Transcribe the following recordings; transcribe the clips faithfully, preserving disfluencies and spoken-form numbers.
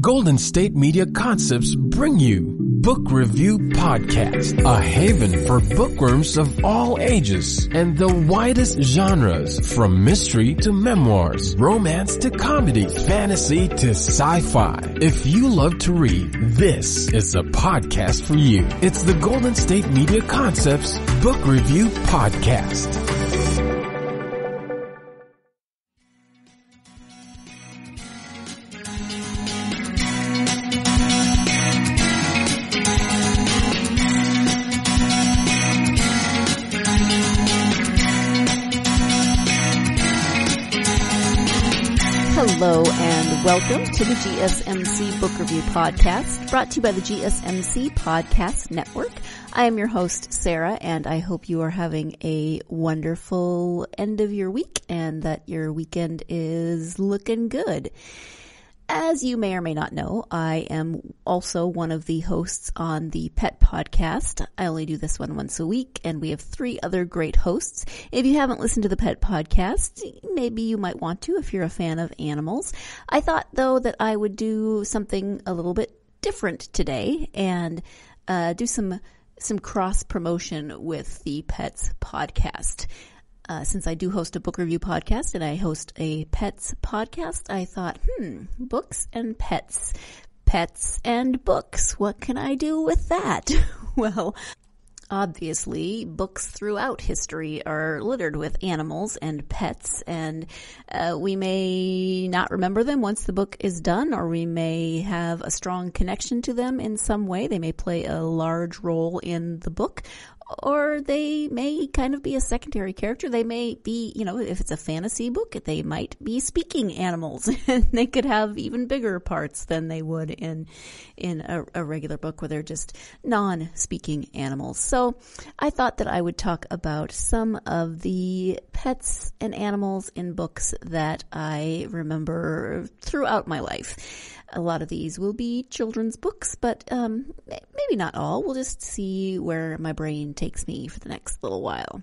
Golden State Media Concepts bring you Book Review Podcast, a haven for bookworms of all ages and the widest genres, from mystery to memoirs, romance to comedy, fantasy to sci-fi. If you love to read, this is a podcast for you. It's the Golden State Media Concepts Book Review Podcast. Hello and welcome to the G S M C Book Review Podcast, brought to you by the G S M C Podcast Network. I am your host, Sarah, and I hope you are having a wonderful end of your week and that your weekend is looking good. As you may or may not know, I am also one of the hosts on the Pet Podcast. I only do this one once a week, and we have three other great hosts. If you haven't listened to the Pet Podcast, maybe you might want to if you're a fan of animals. I thought, though, that I would do something a little bit different today and uh, do some some cross-promotion with the Pets Podcast. Uh, since I do host a book review podcast and I host a pets podcast, I thought, hmm, books and pets, pets and books. What can I do with that? Well, obviously, books throughout history are littered with animals and pets, and uh, we may not remember them once the book is done, or we may have a strong connection to them in some way. They may play a large role in the book, or they may kind of be a secondary character. They may be, you know, if it's a fantasy book, they might be speaking animals, and they could have even bigger parts than they would in in a, a regular book where they're just non-speaking animals. So I thought that I would talk about some of the pets and animals in books that I remember throughout my life. A lot of these will be children's books, but um, maybe not all. We'll just see where my brain takes me for the next little while.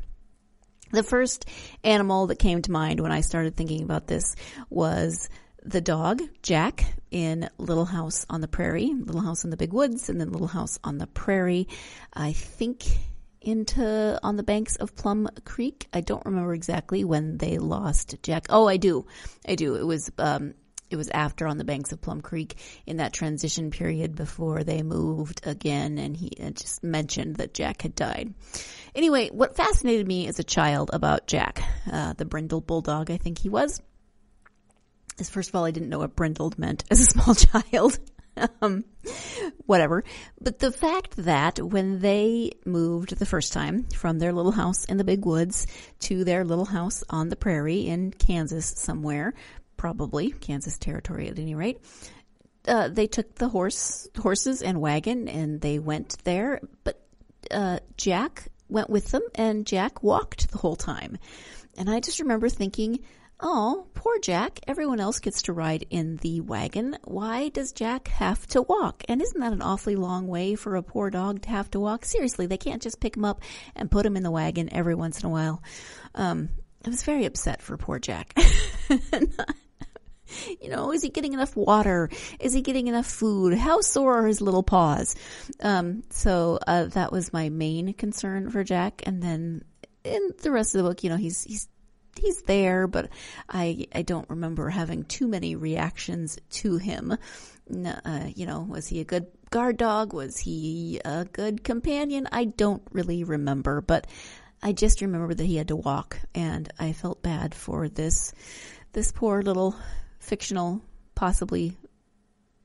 The first animal that came to mind when I started thinking about this was the dog, Jack, in Little House on the Prairie, Little House in the Big Woods, and then Little House on the Prairie, I think into On the Banks of Plum Creek. I don't remember exactly when they lost Jack. Oh, I do. I do. It was... Um, It was after On the Banks of Plum Creek, in that transition period before they moved again, and he just mentioned that Jack had died. Anyway, what fascinated me as a child about Jack, uh, the brindle bulldog I think he was, is first of all, I didn't know what brindled meant as a small child. Um, whatever. But the fact that when they moved the first time from their little house in the big woods to their little house on the prairie in Kansas somewhere, probably Kansas Territory at any rate, uh, they took the horse, horses and wagon, and they went there. But uh, Jack went with them, and Jack walked the whole time. And I just remember thinking, oh, poor Jack. Everyone else gets to ride in the wagon. Why does Jack have to walk? And isn't that an awfully long way for a poor dog to have to walk? Seriously, they can't just pick him up and put him in the wagon every once in a while. Um, I was very upset for poor Jack. You know, is he getting enough water? Is he getting enough food? How sore are his little paws? Um, so uh, that was my main concern for Jack. And then in the rest of the book, you know, he's he's he's there, but I I don't remember having too many reactions to him. Uh, you know, was he a good guard dog? Was he a good companion? I don't really remember, but I just remember that he had to walk, and I felt bad for this this poor little fictional, possibly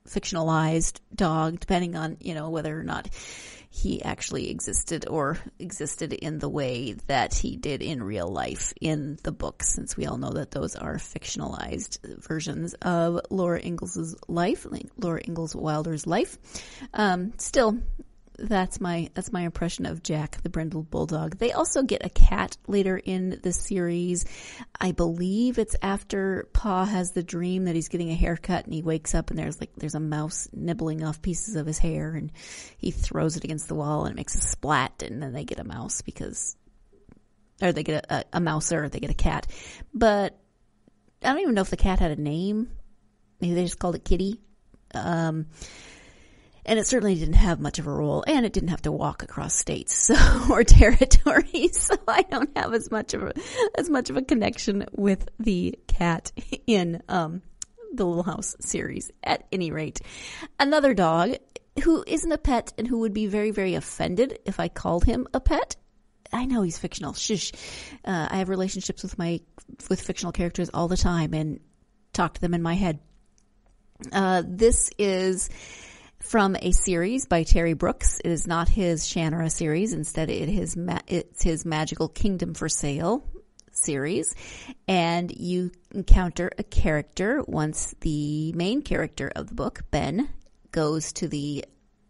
fictionalized dog, depending on, you know, whether or not he actually existed or existed in the way that he did in real life in the books, since we all know that those are fictionalized versions of Laura Ingalls' life, Laura Ingalls Wilder's life. Um, still, that's my that's my impression of Jack, the brindle bulldog. They also get a cat later in the series. I believe it's after Pa has the dream that he's getting a haircut, and he wakes up and there's like there's a mouse nibbling off pieces of his hair, and he throws it against the wall and it makes a splat, and then they get a mouse because, or they get a, a, a mouser, they get a cat. But I don't even know if the cat had a name. Maybe they just called it Kitty. Um, and it certainly didn't have much of a role, and it didn't have to walk across states so, or territories. So I don't have as much of a, as much of a connection with the cat in um, the Little House series. At any rate, another dog who isn't a pet and who would be very, very offended if I called him a pet. I know he's fictional. Shush. Uh, I have relationships with my with fictional characters all the time and talk to them in my head. Uh, this is from a series by Terry Brooks. It is not his Shannara series. Instead, it is ma- it's his Magical Kingdom for Sale series. And you encounter a character once the main character of the book, Ben, goes to the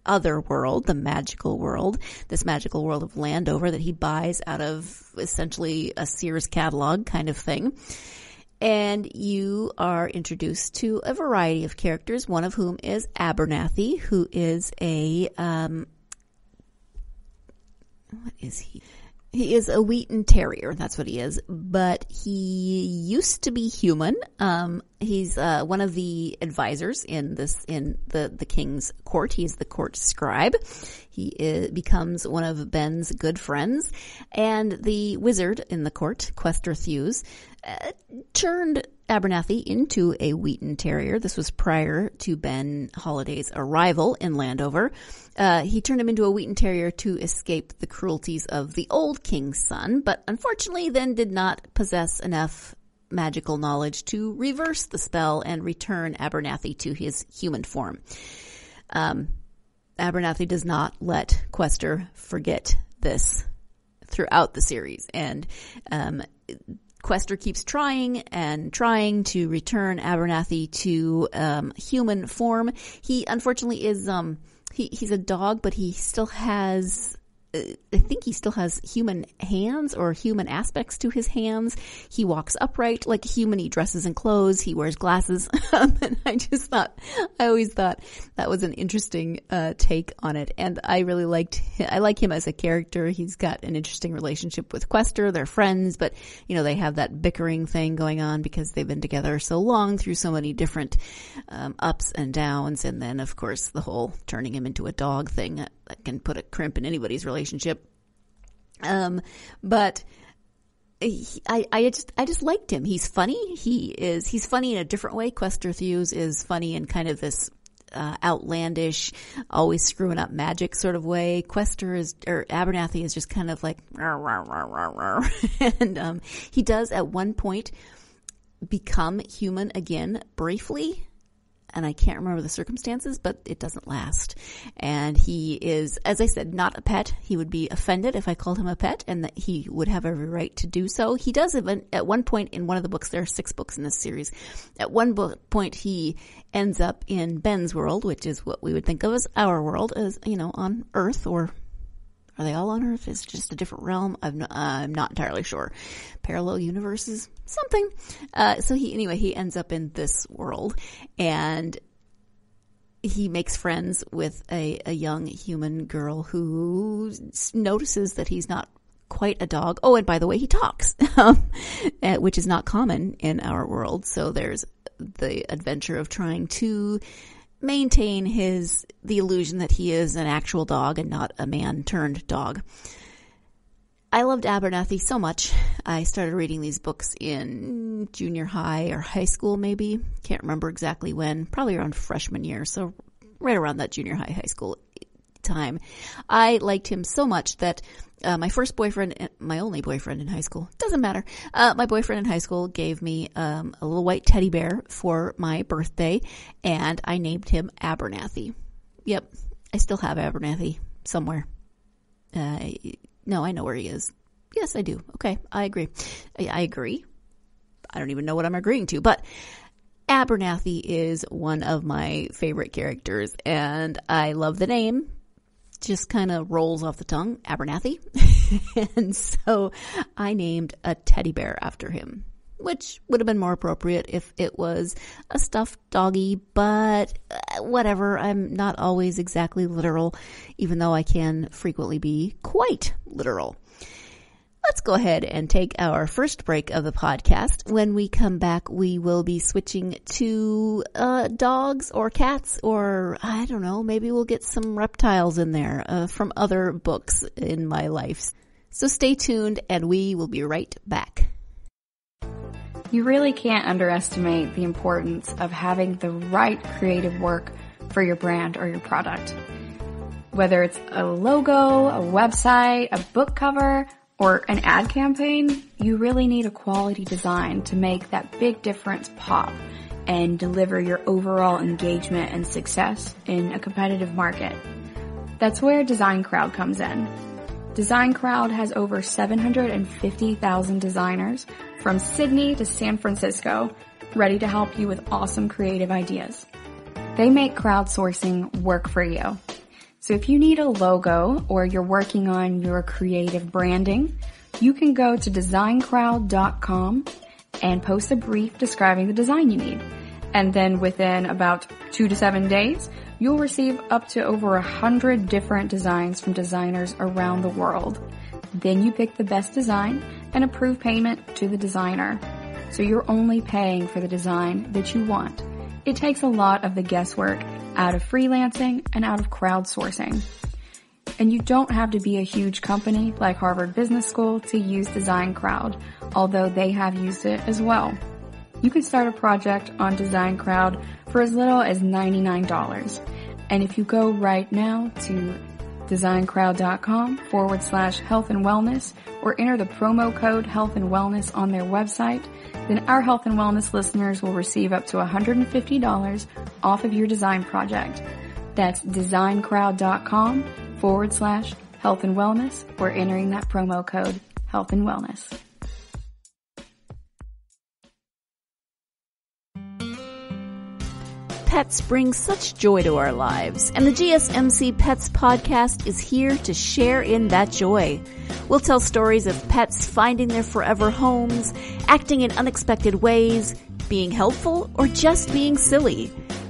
other world, the magical world, this magical world of Landover that he buys out of essentially a Sears catalog kind of thing. And you are introduced to a variety of characters, one of whom is Abernathy, who is a, um, what is he? He is a Wheaten Terrier. That's what he is. But he used to be human. Um, he's, uh, one of the advisors in this, in the, the king's court. He is the court scribe. He is, becomes one of Ben's good friends. And the wizard in the court, Questor Thews, uh, turned Abernathy into a Wheaten Terrier. This was prior to Ben Holiday's arrival in Landover. Uh, he turned him into a Wheaten Terrier to escape the cruelties of the old king's son, but unfortunately then did not possess enough magical knowledge to reverse the spell and return Abernathy to his human form. Um, Abernathy does not let Questor forget this throughout the series, and um Questor keeps trying and trying to return Abernathy to um, human form. He unfortunately is um he he's a dog, but he still has uh, I think he still has human hands or human aspects to his hands. He walks upright like a human. He dresses in clothes. He wears glasses. Um, and I just thought I always thought that was an interesting uh, take on it, and I really liked him. I like him as a character. He's got an interesting relationship with Questor. They're friends, but you know they have that bickering thing going on because they've been together so long through so many different um, ups and downs, and then of course the whole turning him into a dog thing that, that can put a crimp in anybody's relationship. Relationship, um, but he, I, I just, I just liked him. He's funny. He is. He's funny in a different way. Questor Thews is funny in kind of this uh, outlandish, always screwing up magic sort of way. Questor is, or Abernathy is just kind of like, rawr, rawr, rawr, rawr. and um, he does at one point become human again briefly. And I can't remember the circumstances, but it doesn't last. And he is, as I said, not a pet. He would be offended if I called him a pet, and that he would have every right to do so. He does even, at one point in one of the books, there are six books in this series, at one bo- point he ends up in Ben's world, which is what we would think of as our world, as, you know, on Earth, or are they all on Earth? It's just a different realm. I've no, uh, I'm not entirely sure. Parallel universes, something. Uh, so he, anyway, he ends up in this world, and he makes friends with a, a young human girl who notices that he's not quite a dog. Oh, and by the way, he talks, which is not common in our world. So there's the adventure of trying to maintain his the illusion that he is an actual dog and not a man-turned dog. I loved Abernathy so much. I started reading these books in junior high or high school maybe. Can't remember exactly when. Probably around freshman year, so right around that junior high, high school time. I liked him so much that uh, my first boyfriend, my only boyfriend in high school, doesn't matter, uh, my boyfriend in high school gave me um, a little white teddy bear for my birthday, and I named him Abernathy. Yep, I still have Abernathy somewhere. Uh, no, I know where he is. Yes, I do. Okay, I agree. I, I agree. I don't even know what I'm agreeing to, but Abernathy is one of my favorite characters, and I love the name. Just kind of rolls off the tongue, Abernathy. And so I named a teddy bear after him, which would have been more appropriate if it was a stuffed doggy, but whatever. I'm not always exactly literal, even though I can frequently be quite literal. Let's go ahead and take our first break of the podcast. When we come back, we will be switching to uh, dogs or cats, or I don't know, maybe we'll get some reptiles in there uh, from other books in my life. So stay tuned and we will be right back. You really can't underestimate the importance of having the right creative work for your brand or your product. Whether it's a logo, a website, a book cover, or an ad campaign, you really need a quality design to make that big difference pop and deliver your overall engagement and success in a competitive market. That's where Design Crowd comes in. Design Crowd has over seven hundred fifty thousand designers from Sydney to San Francisco ready to help you with awesome creative ideas. They make crowdsourcing work for you. So if you need a logo or you're working on your creative branding, you can go to design crowd dot com and post a brief describing the design you need. And then within about two to seven days, you'll receive up to over a hundred different designs from designers around the world. Then you pick the best design and approve payment to the designer. So you're only paying for the design that you want. It takes a lot of the guesswork out of freelancing and out of crowdsourcing. And you don't have to be a huge company like Harvard Business School to use Design Crowd, although they have used it as well. You can start a project on Design Crowd for as little as ninety-nine dollars. And if you go right now to design crowd dot com forward slash health and wellness or enter the promo code health and wellness on their website, then our health and wellness listeners will receive up to one hundred fifty dollars off of your design project. That's design crowd dot com forward slash health and wellness or entering that promo code health and wellness. Pets bring such joy to our lives, and the G S M C Pets Podcast is here to share in that joy. We'll tell stories of pets finding their forever homes, acting in unexpected ways, being helpful, or just being silly.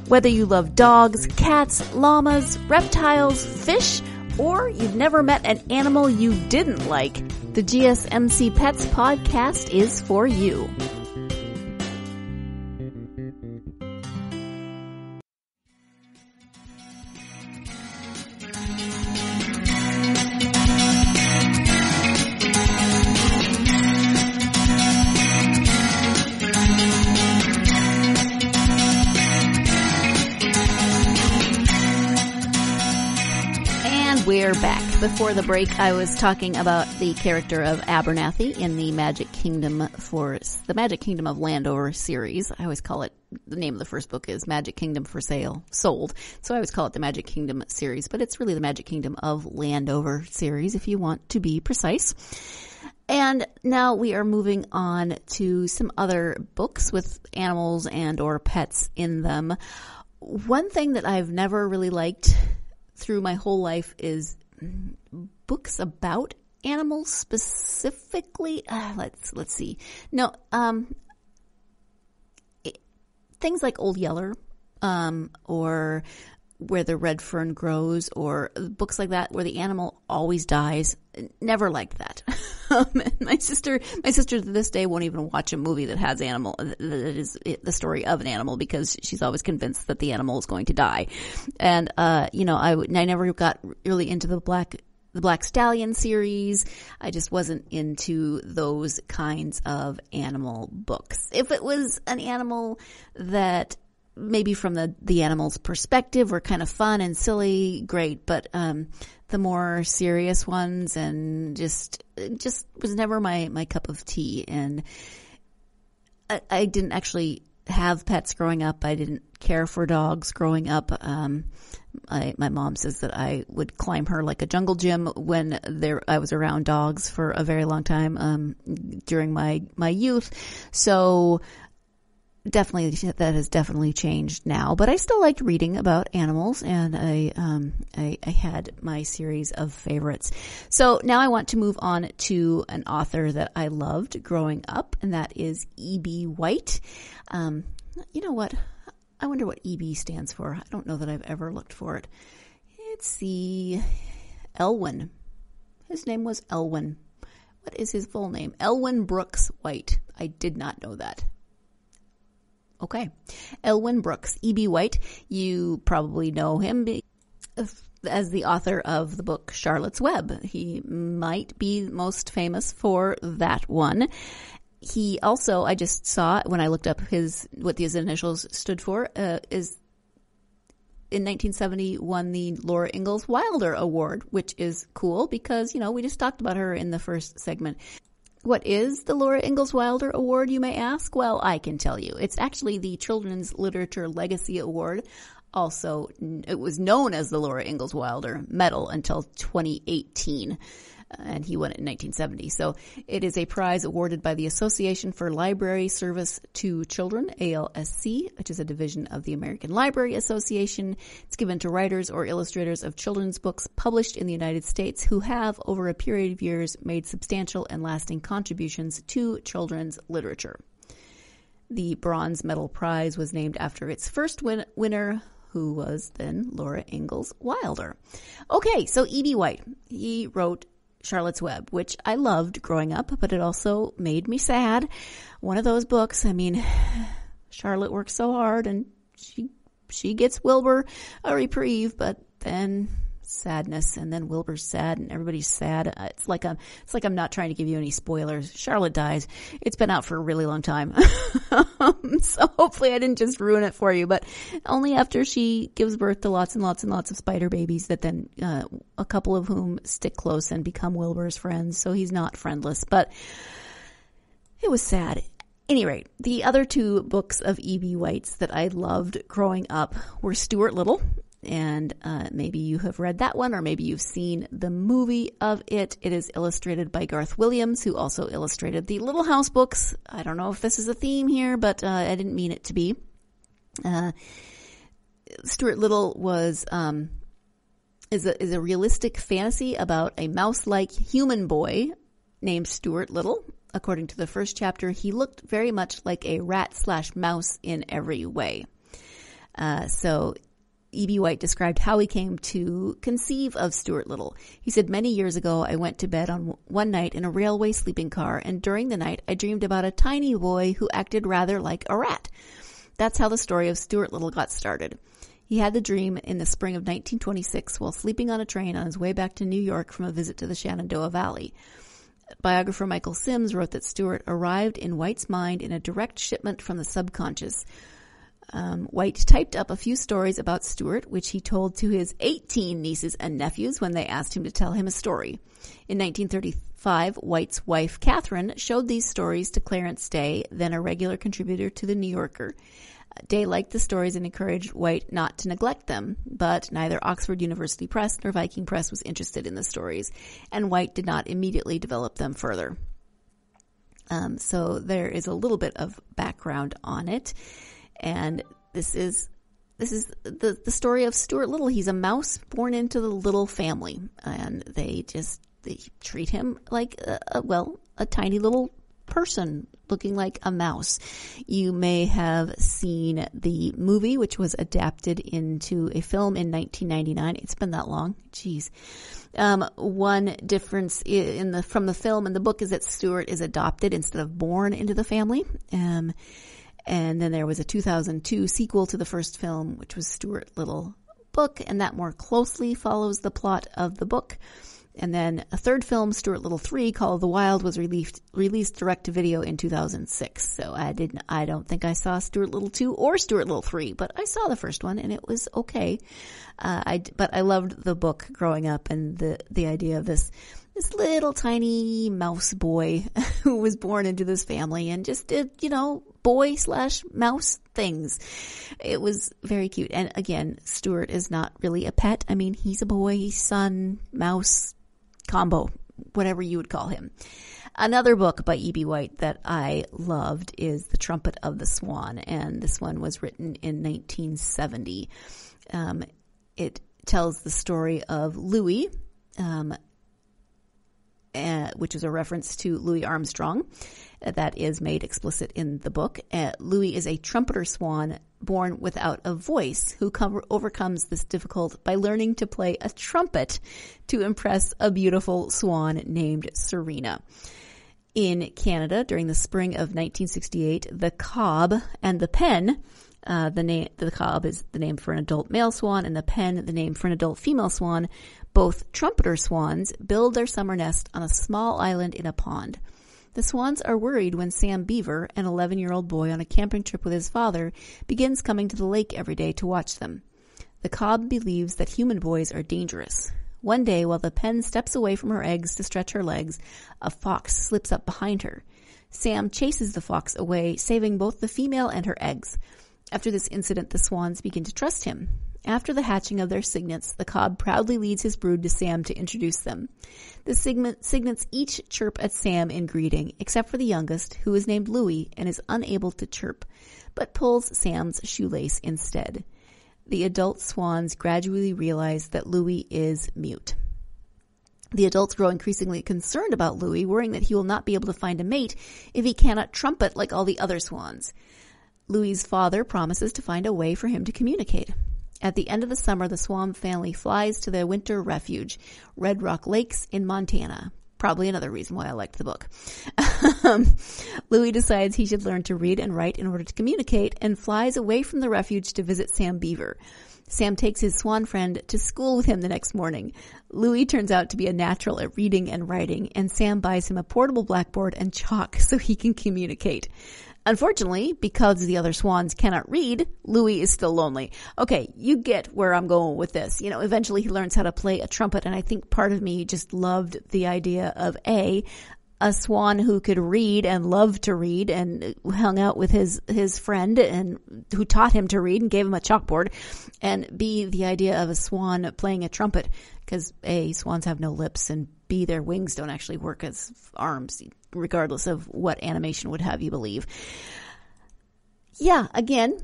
Whether you love dogs, cats, llamas, reptiles, fish, or you've never met an animal you didn't like, the G S M C Pets Podcast is for you. Before the break, I was talking about the character of Abernathy in the Magic Kingdom for the Magic Kingdom of Landover series. I always call it, the name of the first book is Magic Kingdom for Sale, Sold. So I always call it the Magic Kingdom series, but it's really the Magic Kingdom of Landover series if you want to be precise. And now we are moving on to some other books with animals and or pets in them. One thing that I've never really liked through my whole life is books about animals specifically. Uh, let's let's see. No, um, it, things like Old Yeller, um, or Where the Red Fern Grows, or books like that where the animal always dies. Never liked that. Um, my sister, my sister to this day won't even watch a movie that has animal, that is the story of an animal, because she's always convinced that the animal is going to die. And, uh, you know, I, I never got really into the black, the Black Stallion series. I just wasn't into those kinds of animal books. If it was an animal that maybe from the, the animal's perspective were kind of fun and silly, great, but um, the more serious ones and just just was never my, my cup of tea. And I, I didn't actually have pets growing up. I didn't care for dogs growing up. Um, I, my mom says that I would climb her like a jungle gym when there I was around dogs for a very long time um, during my, my youth. So definitely, that has definitely changed now, but I still liked reading about animals, and I, um, I, I had my series of favorites. So now I want to move on to an author that I loved growing up, and that is E B. White. Um, you know what? I wonder what E B stands for. I don't know that I've ever looked for it. It's the Elwyn. His name was Elwyn. What is his full name? Elwyn Brooks White. I did not know that. Okay. Elwyn Brooks, E B. White. You probably know him as the author of the book Charlotte's Web. He might be most famous for that one. He also, I just saw when I looked up his, what these initials stood for, uh, is in nineteen seventy won the Laura Ingalls Wilder Award, which is cool because, you know, we just talked about her in the first segment. What is the Laura Ingalls Wilder Award, you may ask? Well, I can tell you. It's actually the Children's Literature Legacy Award. Also, it was known as the Laura Ingalls Wilder Medal until twenty eighteen, and he won it in nineteen seventy. So it is a prize awarded by the Association for Library Service to Children, A L S C, which is a division of the American Library Association. It's given to writers or illustrators of children's books published in the United States who have, over a period of years, made substantial and lasting contributions to children's literature. The Bronze Medal Prize was named after its first win- winner, who was then Laura Ingalls Wilder. Okay, so E B. White, he wrote Charlotte's Web, which I loved growing up, but it also made me sad. One of those books, I mean, Charlotte works so hard and she she gets Wilbur a reprieve, but then sadness, and then Wilbur's sad, and everybody's sad. It's like I'm, it's like I'm not trying to give you any spoilers. Charlotte dies. It's been out for a really long time. So hopefully I didn't just ruin it for you, but only after she gives birth to lots and lots and lots of spider babies that then uh, a couple of whom stick close and become Wilbur's friends. So he's not friendless, but it was sad. At any rate, the other two books of E B. White's that I loved growing up were Stuart Little, and uh, maybe you have read that one, or maybe you've seen the movie of it. It is illustrated by Garth Williams, who also illustrated the Little House books. I don't know if this is a theme here, but uh, I didn't mean it to be. Uh, Stuart Little was um, is a, is a realistic fantasy about a mouse-like human boy named Stuart Little. According to the first chapter, he looked very much like a rat slash mouse in every way. Uh, so... E B. White described how he came to conceive of Stuart Little. He said, "Many years ago, I went to bed on one night in a railway sleeping car, and during the night, I dreamed about a tiny boy who acted rather like a rat." That's how the story of Stuart Little got started. He had the dream in the spring of nineteen twenty-six while sleeping on a train on his way back to New York from a visit to the Shenandoah Valley. Biographer Michael Sims wrote that Stuart arrived in White's mind in a direct shipment from the subconscious. Um, White typed up a few stories about Stuart, which he told to his eighteen nieces and nephews when they asked him to tell him a story. In nineteen thirty-five, White's wife, Catherine, showed these stories to Clarence Day, then a regular contributor to The New Yorker. Day liked the stories and encouraged White not to neglect them, but neither Oxford University Press nor Viking Press was interested in the stories, and White did not immediately develop them further. Um, so there is a little bit of background on it. And this is this is the, the story of Stuart Little. He's a mouse born into the Little family, and they just they treat him like, a, a, well, a tiny little person looking like a mouse. You may have seen the movie, which was adapted into a film in nineteen ninety-nine. It's been that long. Jeez. Um, one difference in the from the film and the book is that Stuart is adopted instead of born into the family. Um And then there was a two thousand two sequel to the first film, which was Stuart Little Book, and that more closely follows the plot of the book. And then a third film, Stuart Little three, Call of the Wild, was released, released direct to video in two thousand six. So I didn't, I don't think I saw Stuart Little two or Stuart Little three, but I saw the first one and it was okay. Uh, I, but I loved the book growing up, and the, the idea of this, this little tiny mouse boy who was born into this family and just did, you know, boy slash mouse things. It was very cute. And again, Stuart is not really a pet. I mean, he's a boy, son, mouse, combo, whatever you would call him. Another book by E B. White that I loved is The Trumpet of the Swan, and this one was written in nineteen seventy. Um, it tells the story of Louis, um, uh, which is a reference to Louis Armstrong, uh, that is made explicit in the book. Uh, Louis is a trumpeter swan born without a voice who com- overcomes this difficult by learning to play a trumpet to impress a beautiful swan named Serena. In Canada, during the spring of nineteen sixty-eight, the cob and the pen, uh, the name, the cob is the name for an adult male swan and the pen, the name for an adult female swan, both trumpeter swans, build their summer nest on a small island in a pond. The swans are worried when Sam Beaver, an eleven-year-old boy on a camping trip with his father, begins coming to the lake every day to watch them. The cob believes that human boys are dangerous. One day, while the pen steps away from her eggs to stretch her legs, a fox slips up behind her. Sam chases the fox away, saving both the female and her eggs. After this incident, the swans begin to trust him. After the hatching of their cygnets, the cob proudly leads his brood to Sam to introduce them. The cygnets each chirp at Sam in greeting, except for the youngest, who is named Louie and is unable to chirp, but pulls Sam's shoelace instead. The adult swans gradually realize that Louie is mute. The adults grow increasingly concerned about Louie, worrying that he will not be able to find a mate if he cannot trumpet like all the other swans. Louie's father promises to find a way for him to communicate. At the end of the summer, the Swan family flies to their winter refuge, Red Rock Lakes in Montana. Probably another reason why I liked the book. Louis decides he should learn to read and write in order to communicate and flies away from the refuge to visit Sam Beaver. Sam takes his swan friend to school with him the next morning. Louis turns out to be a natural at reading and writing, and Sam buys him a portable blackboard and chalk so he can communicate. Unfortunately, because the other swans cannot read, Louis is still lonely. Okay, you get where I'm going with this. You know, eventually he learns how to play a trumpet, and I think part of me just loved the idea of A, a swan who could read and loved to read and hung out with his, his friend and who taught him to read and gave him a chalkboard, and B, the idea of a swan playing a trumpet, because A, swans have no lips, and B, their wings don't actually work as arms, regardless of what animation would have you believe. Yeah, again,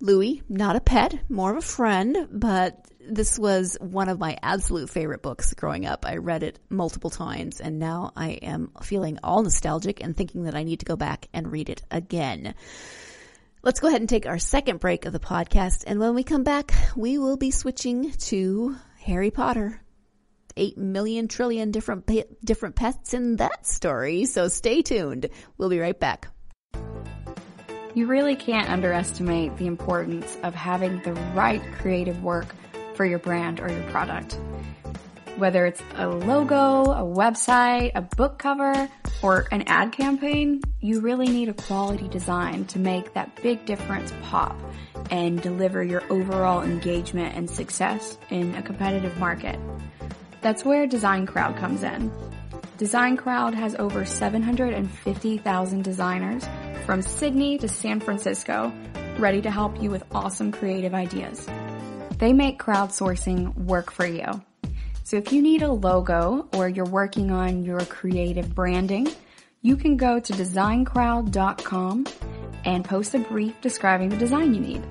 Louis, not a pet, more of a friend, but this was one of my absolute favorite books growing up. I read it multiple times, and now I am feeling all nostalgic and thinking that I need to go back and read it again. Let's go ahead and take our second break of the podcast, and when we come back, we will be switching to Harry Potter. Eight million trillion different pe- different pets in that story, so stay tuned. We'll be right back. You really can't underestimate the importance of having the right creative work for your brand or your product. Whether it's a logo, a website, a book cover, or an ad campaign, you really need a quality design to make that big difference pop and deliver your overall engagement and success in a competitive market. That's where Design Crowd comes in. Design Crowd has over seven hundred fifty thousand designers from Sydney to San Francisco ready to help you with awesome creative ideas. They make crowdsourcing work for you. So if you need a logo or you're working on your creative branding, you can go to design crowd dot com and post a brief describing the design you need.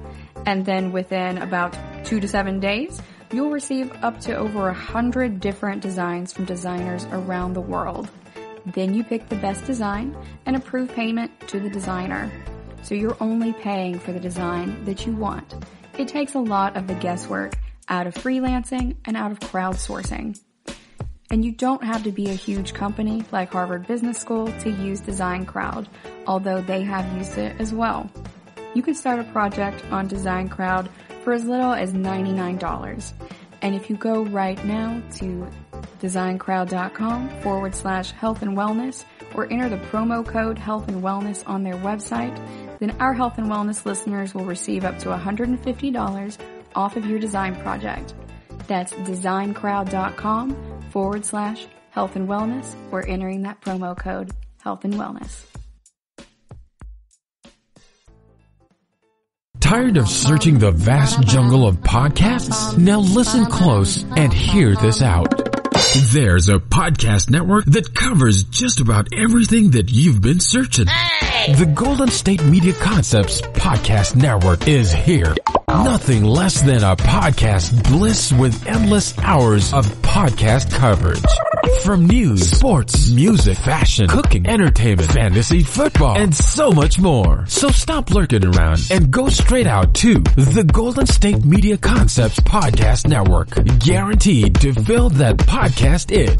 And then within about two to seven days, you'll receive up to over a hundred different designs from designers around the world. Then you pick the best design and approve payment to the designer. So you're only paying for the design that you want. It takes a lot of the guesswork out of freelancing and out of crowdsourcing. And you don't have to be a huge company like Harvard Business School to use Design Crowd, although they have used it as well. You can start a project on Design Crowd for as little as ninety-nine dollars. And if you go right now to design crowd dot com forward slash health and wellness or enter the promo code health and wellness on their website, then our health and wellness listeners will receive up to one hundred fifty dollars off of your design project. That's design crowd dot com forward slash health and wellness or entering that promo code health and wellness. Tired of searching the vast jungle of podcasts? Now listen close and hear this out. There's a podcast network that covers just about everything that you've been searching. Hey! The Golden State Media Concepts Podcast Network is here. Nothing less than a podcast bliss with endless hours of podcast coverage. From news, sports, music, fashion, cooking, entertainment, fantasy, football, and so much more. So stop lurking around and go straight out to the Golden State Media Concepts Podcast Network, guaranteed to fill that podcast itch,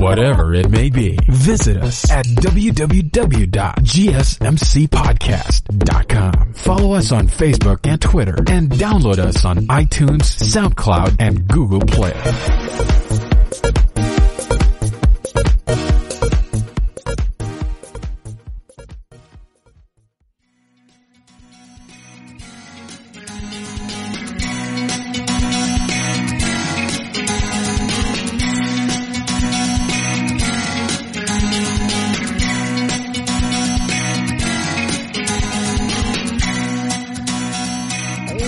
whatever it may be. Visit us at w w w dot g s m c podcast dot com. Follow us on Facebook and Twitter, and download us on iTunes, SoundCloud, and Google Play.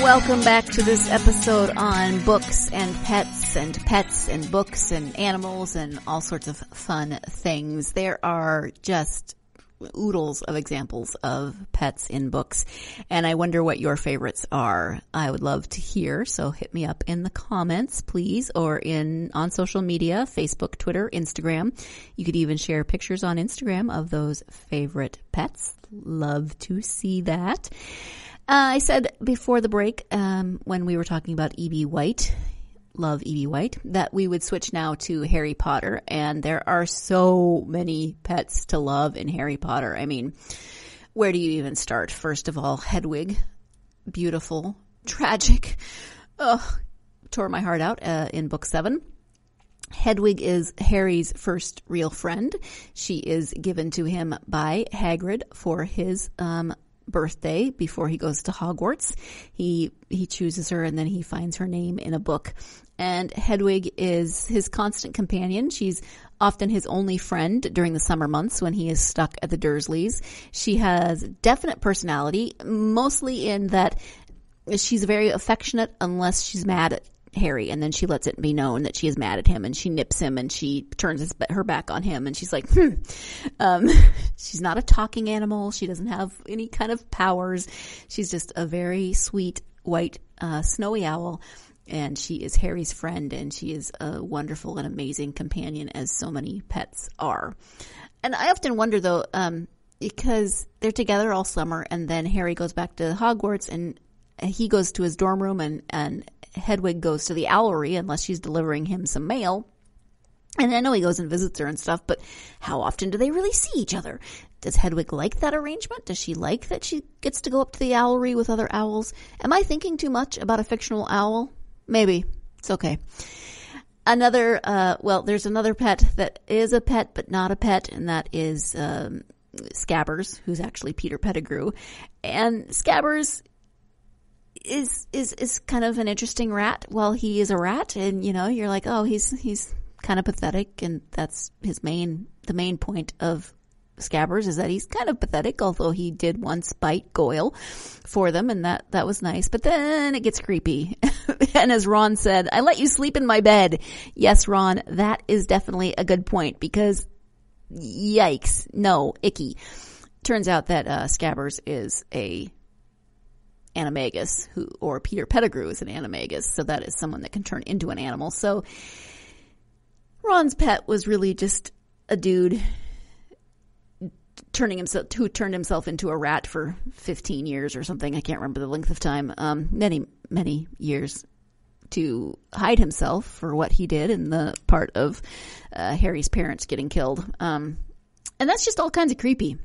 Welcome back to this episode on books and pets and pets and books and animals and all sorts of fun things. There are just oodles of examples of pets in books, and I wonder what your favorites are. I would love to hear, so hit me up in the comments, please, or in on social media, Facebook, Twitter, Instagram. You could even share pictures on Instagram of those favorite pets. Love to see that. Uh, I said before the break, um, when we were talking about E B. White, love E B. White, that we would switch now to Harry Potter. And there are so many pets to love in Harry Potter. I mean, where do you even start? First of all, Hedwig, beautiful, tragic, oh, tore my heart out uh, in book seven. Hedwig is Harry's first real friend. She is given to him by Hagrid for his um. birthday before he goes to Hogwarts. He he chooses her, and then he finds her name in a book. And Hedwig is his constant companion. She's often his only friend during the summer months when he is stuck at the Dursleys. She has definite personality, mostly in that she's very affectionate unless she's mad at Harry, and then she lets it be known that she is mad at him, and she nips him, and she turns his, her back on him, and she's like, hmm. Um, she's not a talking animal. She doesn't have any kind of powers. She's just a very sweet, white, uh, snowy owl, and she is Harry's friend, and she is a wonderful and amazing companion, as so many pets are. And I often wonder, though, um, because they're together all summer, and then Harry goes back to Hogwarts, and he goes to his dorm room, and, and Hedwig goes to the owlery unless she's delivering him some mail. And I know he goes and visits her and stuff, but how often do they really see each other? Does Hedwig like that arrangement? Does she like that she gets to go up to the owlery with other owls? Am I thinking too much about a fictional owl? Maybe. It's okay. Another, uh, well, there's another pet that is a pet but not a pet, and that is um, Scabbers, who's actually Peter Pettigrew. And Scabbers is is is kind of an interesting rat. Well, he is a rat, and you know, you're like, oh, he's he's kind of pathetic, and that's his main the main point of Scabbers, is that he's kind of pathetic, although he did once bite Goyle for them, and that that was nice. But then it gets creepy. And as Ron said, I let you sleep in my bed. Yes, Ron, that is definitely a good point, because yikes, no, icky. Turns out that uh, Scabbers is a animagus, who, or Peter Pettigrew is an animagus, so that is someone that can turn into an animal. So Ron's pet was really just a dude turning himself, who turned himself into a rat for fifteen years or something. I can't remember the length of time, um, many, many years, to hide himself for what he did in the part of uh, Harry's parents getting killed. Um, and that's just all kinds of creepy.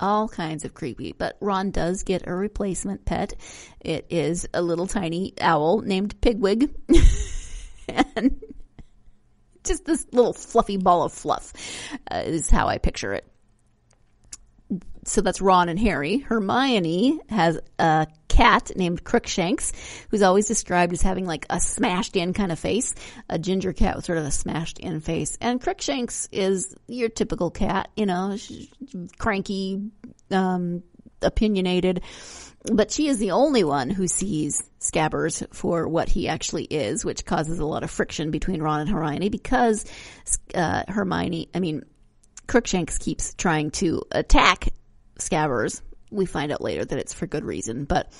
All kinds of creepy. But Ron does get a replacement pet. It is a little tiny owl named Pigwig. And just this little fluffy ball of fluff uh, is how I picture it. So that's Ron and Harry. Hermione has a cat named Crookshanks, who's always described as having like a smashed-in kind of face, a ginger cat with sort of a smashed-in face. And Crookshanks is your typical cat, you know, cranky, um, opinionated. But she is the only one who sees Scabbers for what he actually is, which causes a lot of friction between Ron and Hermione, because uh, Hermione, I mean, Crookshanks keeps trying to attack Scabbers. We find out later that it's for good reason, but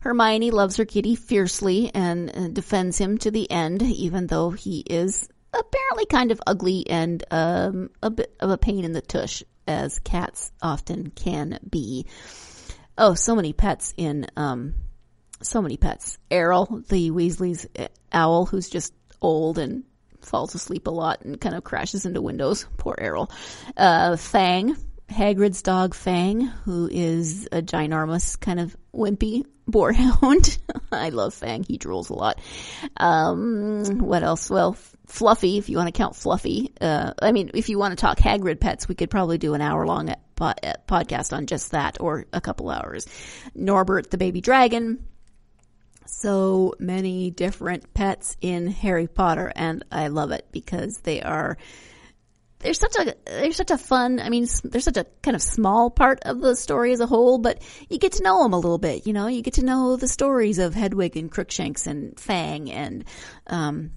Hermione loves her kitty fiercely and defends him to the end, even though he is a apparently kind of ugly and um, a bit of a pain in the tush, as cats often can be. Oh, so many pets in, um, so many pets. Errol, the Weasley's owl, who's just old and falls asleep a lot and kind of crashes into windows. Poor Errol. Uh, Fang, Hagrid's dog Fang, who is a ginormous kind of wimpy boarhound. I love Fang. He drools a lot. Um, what else? Well, Fluffy, if you want to count Fluffy. Uh, I mean, if you want to talk Hagrid pets, we could probably do an hour long po- podcast on just that, or a couple hours. Norbert, the baby dragon. So many different pets in Harry Potter, and I love it because they are, they're such a, they're such a fun, I mean, they're such a kind of small part of the story as a whole, but you get to know them a little bit, you know, you get to know the stories of Hedwig and Crookshanks and Fang and, um,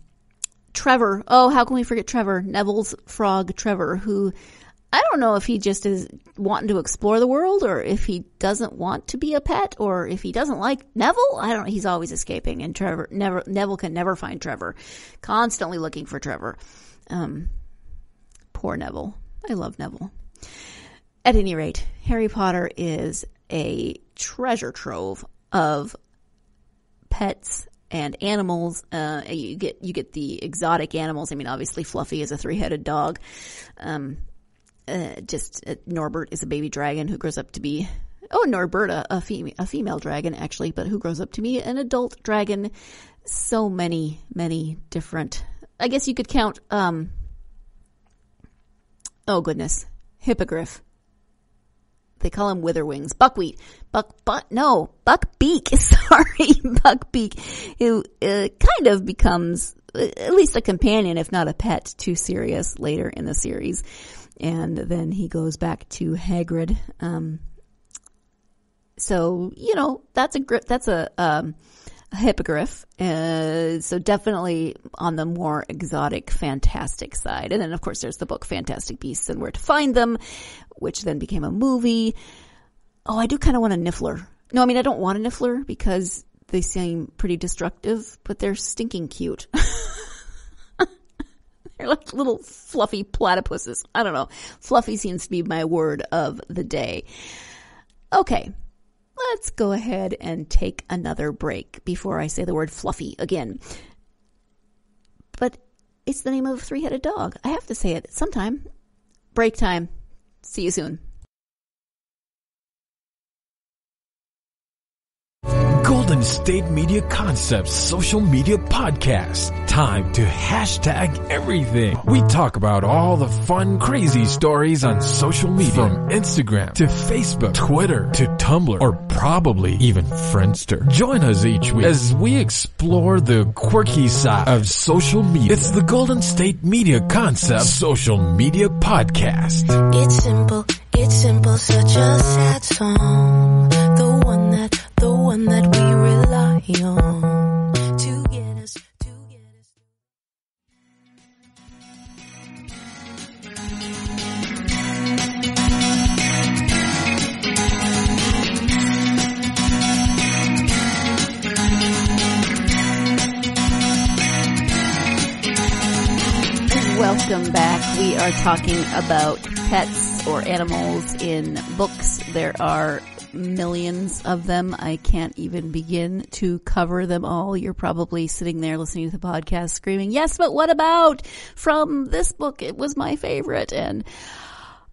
Trevor. Oh, how can we forget Trevor? Neville's frog Trevor, who I don't know if he just is wanting to explore the world, or if he doesn't want to be a pet, or if he doesn't like Neville. I don't know. He's always escaping, and Trevor never, Neville can never find Trevor. Constantly looking for Trevor. Um, poor Neville. I love Neville. At any rate, Harry Potter is a treasure trove of pets and animals. Uh, you get, you get the exotic animals. I mean, obviously Fluffy is a three-headed dog. Um, uh, just, uh, Norbert is a baby dragon who grows up to be, oh, Norberta, a female, a female dragon actually, but who grows up to be an adult dragon. So many, many different, I guess you could count, um, oh goodness, hippogriff. They call him Witherwings. Buckwheat. Buck, but no, Buckbeak. Sorry, Buckbeak, who uh, kind of becomes at least a companion, if not a pet, to Sirius later in the series. And then he goes back to Hagrid. Um, so, you know, that's a, that's a, um, a hippogriff. Uh, so definitely on the more exotic, fantastic side. And then, of course, there's the book Fantastic Beasts and Where to Find Them, which then became a movie. Oh, I do kind of want a Niffler. No, I mean, I don't want a Niffler because they seem pretty destructive, but they're stinking cute. They're like little fluffy platypuses. I don't know. Fluffy seems to be my word of the day. Okay, let's go ahead and take another break before I say the word fluffy again. But it's the name of a three-headed dog. I have to say it sometime. Break time. See you soon. Golden State Media Concepts social media podcast. Time to hashtag everything. We talk about all the fun, crazy stories on social media. From Instagram to Facebook, Twitter to Tumblr, or probably even Friendster. Join us each week as we explore the quirky side of social media. It's the Golden State Media Concepts social media podcast. It's simple, it's simple, such a sad song. The one that The one that we rely on to get us, to get us. Welcome back. We are talking about pets or animals in books. There are millions of them. I can't even begin to cover them all. You're probably sitting there listening to the podcast screaming, yes, but what about from this book? It was my favorite. And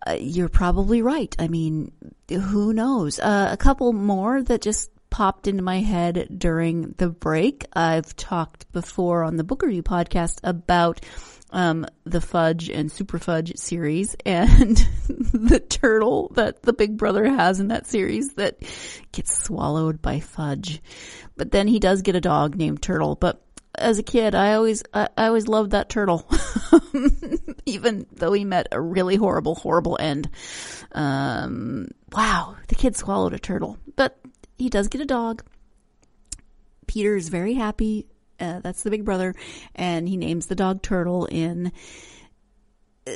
uh, you're probably right. I mean, who knows? Uh, a couple more that just popped into my head during the break. I've talked before on the Book Review podcast about Um, the Fudge and Super Fudge series, and the turtle that the big brother has in that series that gets swallowed by Fudge. But then he does get a dog named Turtle. But as a kid, I always, I, I always loved that turtle. Even though he met a really horrible, horrible end. Um, wow. The kid swallowed a turtle, but he does get a dog. Peter is very happy. Uh, that's the big brother, and he names the dog Turtle in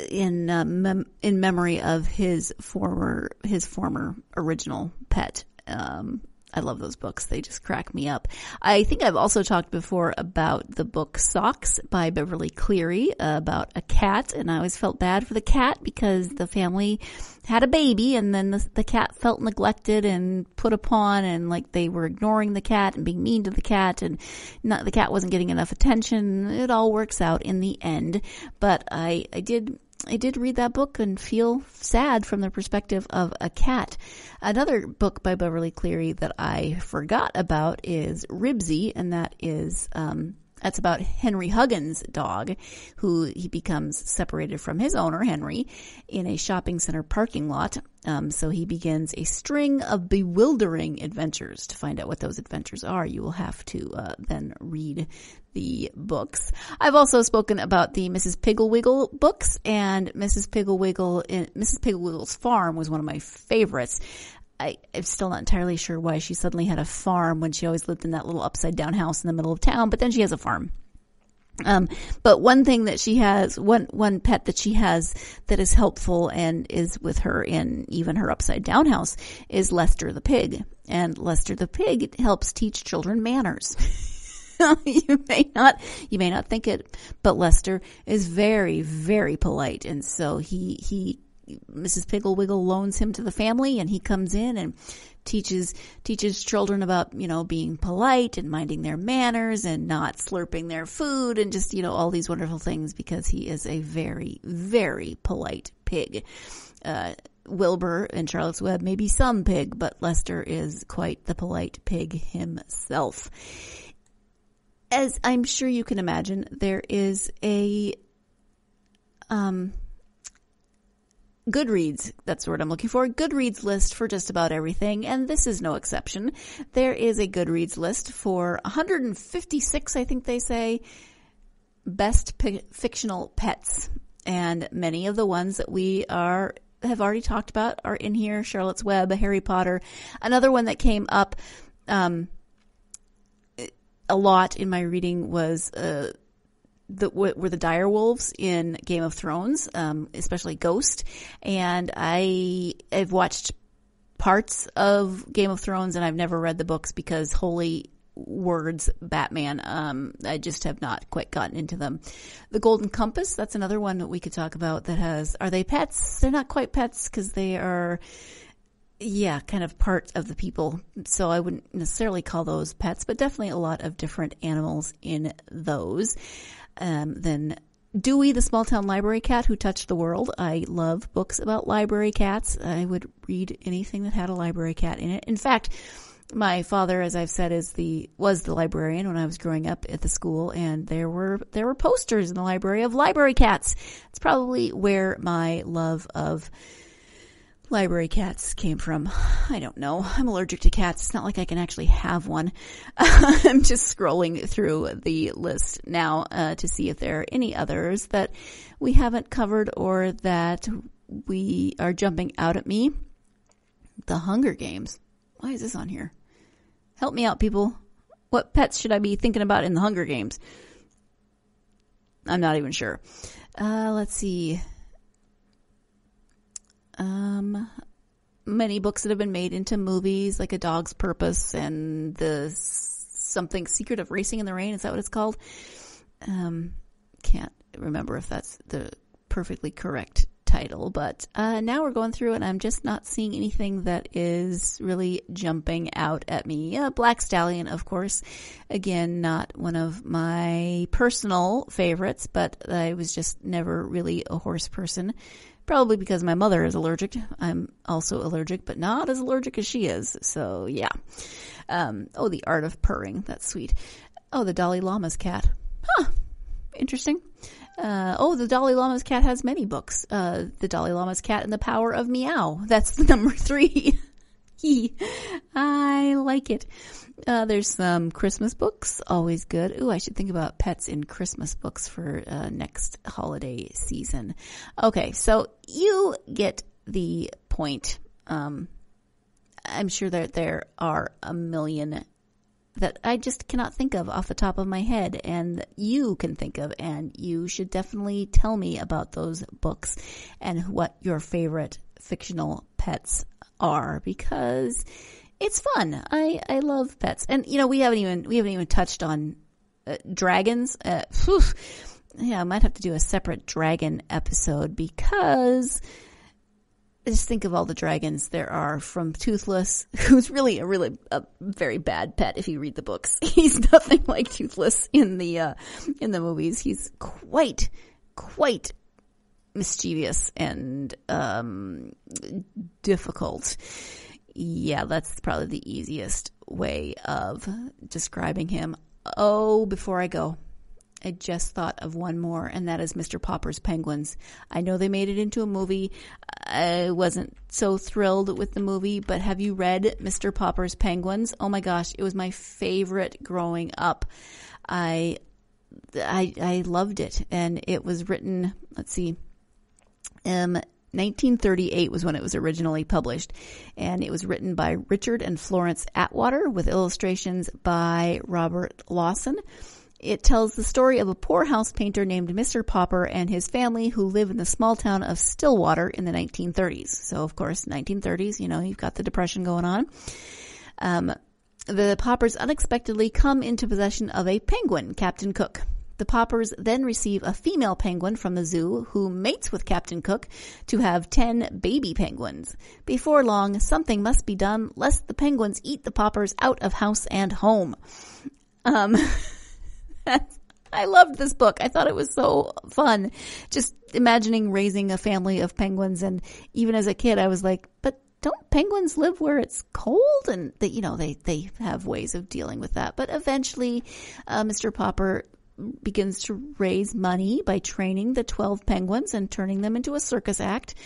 in uh, mem- in memory of his former his former original pet. Um, I love those books. They just crack me up. I think I've also talked before about the book Socks by Beverly Cleary about a cat, and I always felt bad for the cat because the family had a baby and then the, the cat felt neglected and put upon, and like they were ignoring the cat and being mean to the cat, and not, the cat wasn't getting enough attention. It all works out in the end, but I, I did... I did read that book and feel sad from the perspective of a cat. Another book by Beverly Cleary that I forgot about is Ribsy, and that is, um, that's about Henry Huggins' dog, who he becomes separated from his owner, Henry, in a shopping center parking lot. Um, so he begins a string of bewildering adventures. To find out what those adventures are, you will have to uh, then read the books. I've also spoken about the Missus Pigglewiggle books, and Missus Pigglewiggle, Missus Pigglewiggle's Farm was one of my favorites. I, I'm still not entirely sure why she suddenly had a farm when she always lived in that little upside down house in the middle of town, but then she has a farm. Um, but one thing that she has, one, one pet that she has that is helpful and is with her in even her upside down house is Lester the pig. And Lester the pig helps teach children manners. You may not, you may not think it, but Lester is very, very polite. And so he, he, Missus Pigglewiggle loans him to the family, and he comes in and teaches teaches children about, you know, being polite and minding their manners and not slurping their food and just, you know, all these wonderful things, because he is a very, very polite pig. Uh, Wilbur and Charlotte's Web may be some pig, but Lester is quite the polite pig himself. As I'm sure you can imagine, there is a... um. Goodreads, that's the word I'm looking for, Goodreads list for just about everything, and this is no exception. There is a Goodreads list for one hundred fifty-six, I think they say, best p- fictional pets, and many of the ones that we are have already talked about are in here. Charlotte's Web, Harry Potter, another one that came up um, a lot in my reading was... Uh, The, were the direwolves in Game of Thrones, um, especially Ghost. And I have watched parts of Game of Thrones, and I've never read the books because holy words, Batman, um, I just have not quite gotten into them. The Golden Compass, that's another one that we could talk about that has, are they pets? They're not quite pets because they are... Yeah, kind of part of the people. So I wouldn't necessarily call those pets, but definitely a lot of different animals in those. Um, then Dewey, the small town library cat who touched the world. I love books about library cats. I would read anything that had a library cat in it. In fact, my father, as I've said, is the was the librarian when I was growing up at the school, and there were there were posters in the library of library cats. It's probably where my love of library cats came from. I don't know. I'm allergic to cats. It's not like I can actually have one. I'm just scrolling through the list now uh, to see if there are any others that we haven't covered or that we are jumping out at me. The Hunger Games. Why is this on here? Help me out, people. What pets should I be thinking about in the Hunger Games? I'm not even sure. Uh, let's see. Um, many books that have been made into movies, like A Dog's Purpose and the something Secret of Racing in the Rain. Is that what it's called? Um, can't remember if that's the perfectly correct title, but, uh, now we're going through and I'm just not seeing anything that is really jumping out at me. Uh, Black Stallion, of course, again, not one of my personal favorites, but I was just never really a horse person. Probably because my mother is allergic. I'm also allergic, but not as allergic as she is. So, yeah. Um, oh, The Art of Purring. That's sweet. Oh, the Dalai Lama's cat. Huh. Interesting. Uh, oh, the Dalai Lama's cat has many books. Uh, the Dalai Lama's Cat and the Power of Meow. That's the number three. I like it. Uh, there's some Christmas books, always good. Ooh, I should think about pets in Christmas books for uh, next holiday season. Okay, so you get the point. Um, I'm sure that there are a million that I just cannot think of off the top of my head, and you can think of, and you should definitely tell me about those books and what your favorite fictional pets are, because it's fun. I, I love pets. And, you know, we haven't even, we haven't even touched on uh, dragons. Uh, whew. Yeah, I might have to do a separate dragon episode because just think of all the dragons there are, from Toothless, who's really a really a very bad pet if you read the books. He's nothing like Toothless in the uh, in the movies. He's quite quite mischievous and um, difficult. Yeah, that's probably the easiest way of describing him. Oh, before I go, I just thought of one more, and that is Mister Popper's Penguins. I know they made it into a movie. I wasn't so thrilled with the movie, but have you read Mister Popper's Penguins? Oh my gosh, it was my favorite growing up. I, I, I loved it, and it was written, let's see, um, nineteen thirty-eight was when it was originally published, and it was written by Richard and Florence Atwater with illustrations by Robert Lawson. It tells the story of a poorhouse painter named Mister Popper and his family who live in the small town of Stillwater in the nineteen thirties. So, of course, nineteen thirties, you know, you've got the Depression going on. Um, the Poppers unexpectedly come into possession of a penguin, Captain Cook. The Poppers then receive a female penguin from the zoo who mates with Captain Cook to have ten baby penguins. Before long, something must be done lest the penguins eat the Poppers out of house and home. Um... I loved this book. I thought it was so fun. Just imagining raising a family of penguins. And even as a kid, I was like, but don't penguins live where it's cold? And, they, you know, they, they have ways of dealing with that. But eventually, uh, Mister Popper begins to raise money by training the twelve penguins and turning them into a circus act.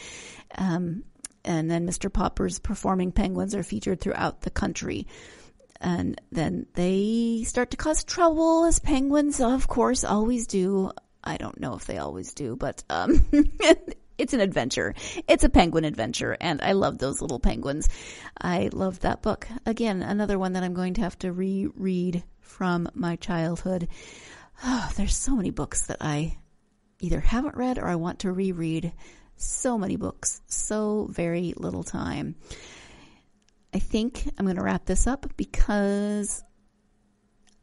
Um, and then Mister Popper's performing penguins are featured throughout the country. And then they start to cause trouble, as penguins, of course, always do. I don't know if they always do, but um, it's an adventure. It's a penguin adventure, and I love those little penguins. I love that book. Again, another one that I'm going to have to reread from my childhood. Oh, there's so many books that I either haven't read or I want to reread. So many books, so very little time. I think I'm going to wrap this up because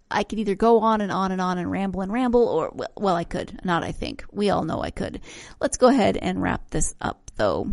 I could either go on and on and on and ramble and ramble, or, well, I could. Not I think. We all know I could. Let's go ahead and wrap this up, though.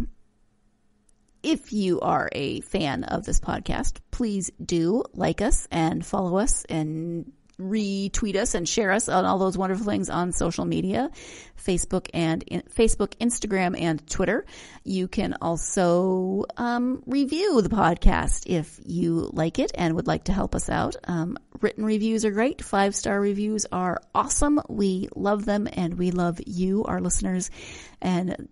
If you are a fan of this podcast, please do like us and follow us and retweet us and share us on all those wonderful things on social media, Facebook and in, Facebook, Instagram, and Twitter. You can also um, review the podcast if you like it and would like to help us out. Um, written reviews are great. Five-star reviews are awesome. We love them, and we love you, our listeners, and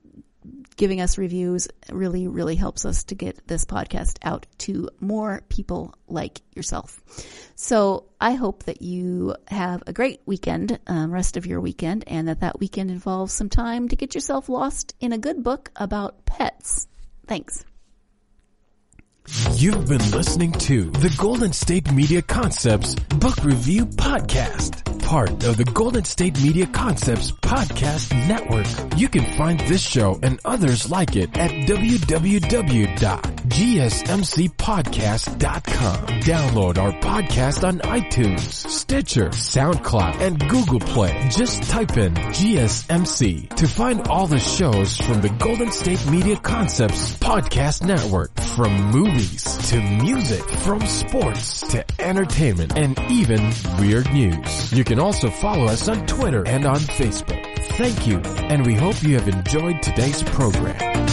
giving us reviews really, really helps us to get this podcast out to more people like yourself. So I hope that you have a great weekend, um, rest of your weekend, and that that weekend involves some time to get yourself lost in a good book about pets. Thanks. You've been listening to the Golden State Media Concepts Book Review Podcast, part of the Golden State Media Concepts Podcast Network. You can find this show and others like it at w w w dot g s m c podcast dot com. Download our podcast on iTunes, Stitcher, SoundCloud, and Google Play. Just type in G S M C to find all the shows from the Golden State Media Concepts Podcast Network. From movies to music, from sports to entertainment, and even weird news. You can also follow us on Twitter and on Facebook. Thank you, and we hope you have enjoyed today's program.